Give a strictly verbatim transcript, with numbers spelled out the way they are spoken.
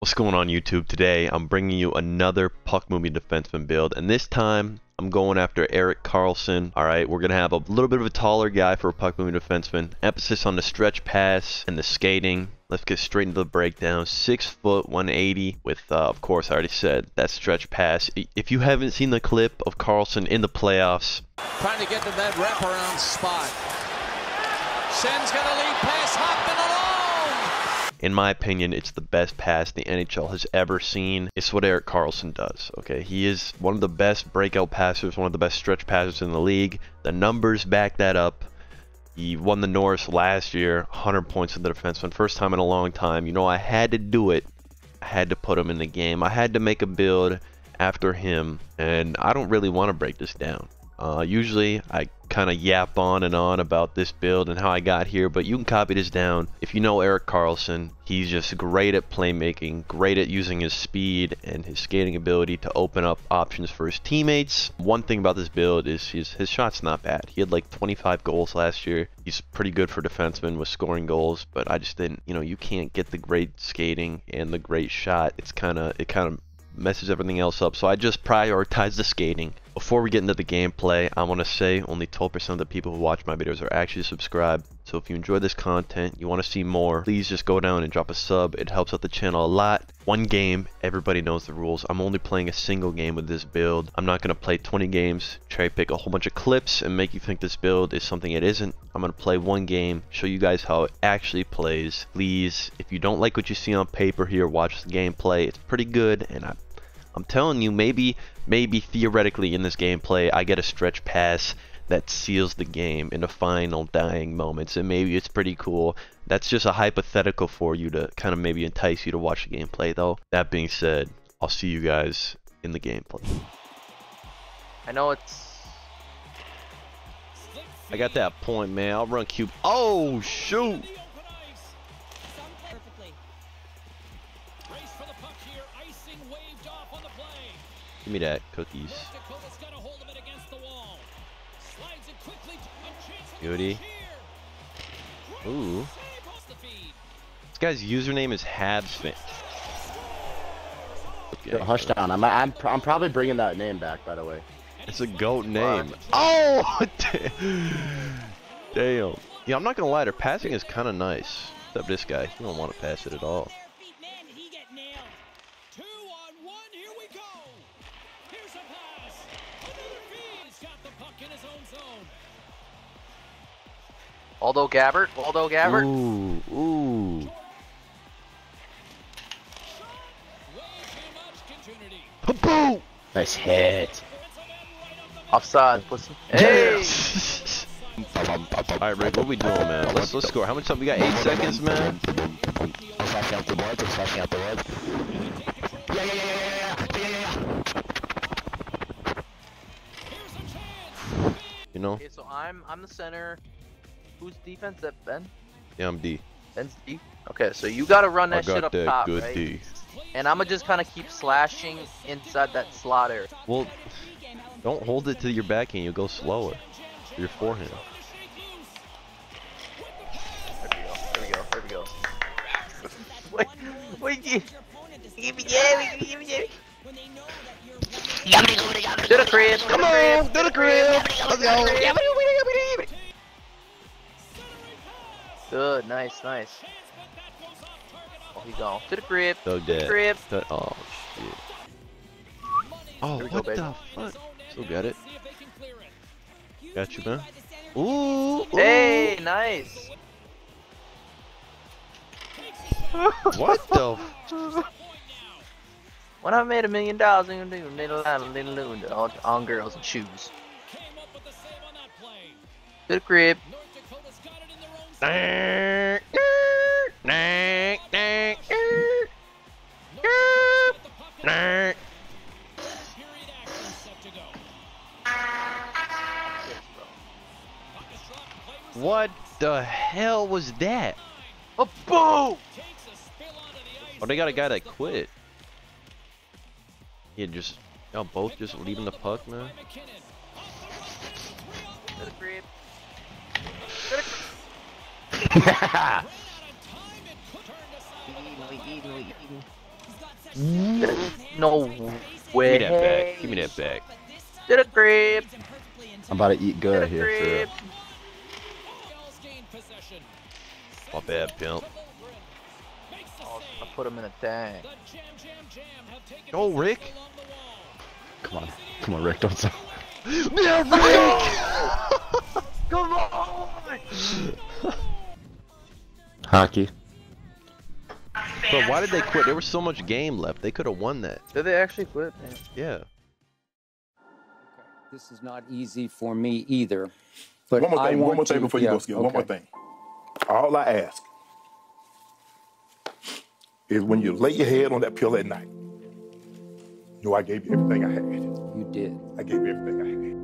What's going on YouTube? Today I'm bringing you another puck moving defenseman build, and this time I'm going after Erik Karlsson. Alright, we're going to have a little bit of a taller guy for a puck moving defenseman. Emphasis on the stretch pass and the skating. Let's get straight into the breakdown. six foot one eighty with, uh, of course, I already said, that stretch pass. If you haven't seen the clip of Karlsson in the playoffs. Trying to get to that wraparound spot. Sen's going to lead pass, Habsfin alone. In my opinion, it's the best pass the N H L has ever seen. It's what Erik Karlsson does, okay? He is one of the best breakout passers, one of the best stretch passers in the league. The numbers back that up. He won the Norris last year, one hundred points with the defenseman. First time in a long time. You know, I had to do it. I had to put him in the game. I had to make a build after him, and I don't really want to break this down. Uh, usually, I kind of yap on and on about this build and how I got here, but you can copy this down. If you know Erik Karlsson, he's just great at playmaking, great at using his speed and his skating ability to open up options for his teammates. One thing about this build is his, his shot's not bad. He had like twenty-five goals last year. He's pretty good for defensemen with scoring goals, but I just didn't, you know, you can't get the great skating and the great shot. It's kind of, it kind of messes everything else up, so I just prioritize the skating. Before we get into the gameplay, I want to say only twelve percent of the people who watch my videos are actually subscribed, so if you enjoy this content, you want to see more, please just go down and drop a sub. It helps out the channel a lot. One game, everybody knows the rules. I'm only playing a single game with this build. I'm not going to play twenty games, cherry pick a whole bunch of clips, and make you think this build is something it isn't. I'm going to play one game, show you guys how it actually plays. Please, if you don't like what you see on paper here, watch the gameplay. It's pretty good, and I I'm telling you, maybe, maybe theoretically in this gameplay, I get a stretch pass that seals the game in the final dying moments, and maybe it's pretty cool. That's just a hypothetical for you to kind of maybe entice you to watch the gameplay, though. That being said, I'll see you guys in the gameplay. I know it's... I got that point, man. I'll run cube. Oh, shoot! Give me that, cookies. Beauty. Ooh. This guy's username is Habsfin. Okay. Hush down. I'm, I'm, I'm probably bringing that name back, by the way. It's a GOAT name. Oh! Damn. Yeah, I'm not gonna lie. Their passing is kind of nice. Except this guy. He don't want to pass it at all. Aldo Gabbard, Aldo Gabbard. Ooh, ooh. Boom! Nice hit. Offside, pussy. Hey! Alright, Rick, what we doing, man? Let's let's score. How much time we got? Eight seconds, man. You know. Okay, so I'm I'm the center. Who's defense? That Ben? Yeah, I'm D. Ben's D? Okay, so you gotta run that shit up top, good, right? D. And I'ma just kinda keep slashing inside that slot area. Well, don't hold it to your backhand, you'll go slower. Your forehand. There we go, there we go, there we go. Wait, wait, give me, give me, give me. To the crib, come on, to the crib, let's go. Good, nice, nice. Oh, he's gone. To the crib. So dead. To the crib. To oh, shit. Oh, what go, the fuck? Still got it. Got you, man. Ooh. Ooh. Hey, nice. What the? When I made a million dollars, I'm gonna do little line, little loon on girls and shoes. To the crib. Dang, dang, dang, dang. What the hell was that? A boom! Oh, they got a guy that quit. Yeah, just y'all both just leaving the puck, man. No way. Give me that back. Give me that back. To the crib. I'm about to eat good to here. Crib. For my bad, pimp. Oh, I put him in a tank. Go, Rick. Come on. Come on, Rick. Don't stop. Yeah, Rick! Come on! Hockey. But why did they quit? There was so much game left. They could have won that. Did they actually quit? Yeah. This is not easy for me either. But one more thing, I want one more thing to, before yeah, you go, Skip. Okay. One more thing. All I ask is when you lay your head on that pillow at night, you know I gave you everything I had. You did. I gave you everything I had.